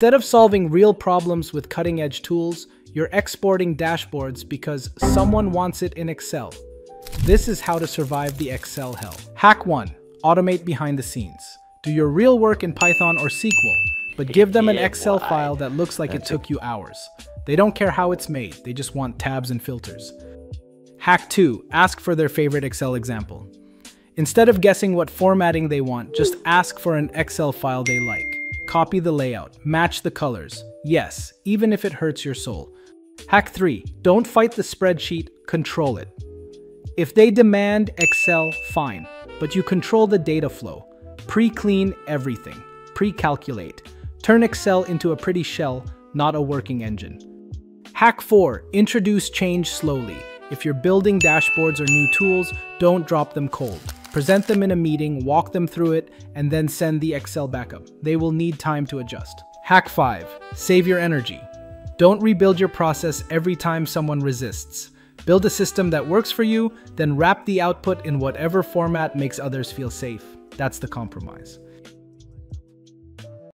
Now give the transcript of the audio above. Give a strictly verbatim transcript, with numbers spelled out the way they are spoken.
Instead of solving real problems with cutting-edge tools, you're exporting dashboards because someone wants it in Excel. This is how to survive the Excel hell. Hack one. Automate behind the scenes. Do your real work in Python or S Q L, but give them an Excel file that looks like it took you hours. They don't care how it's made, they just want tabs and filters. Hack two. Ask for their favorite Excel example. Instead of guessing what formatting they want, just ask for an Excel file they like. Copy the layout, match the colors. Yes, even if it hurts your soul. Hack three. Don't fight the spreadsheet, control it. If they demand Excel, fine, but you control the data flow. Pre-clean everything, pre-calculate. Turn Excel into a pretty shell, not a working engine. Hack four. Introduce change slowly. If you're building dashboards or new tools, don't drop them cold. Present them in a meeting, walk them through it, and then send the Excel backup. They will need time to adjust. Hack five. Save your energy. Don't rebuild your process every time someone resists. Build a system that works for you, then wrap the output in whatever format makes others feel safe. That's the compromise.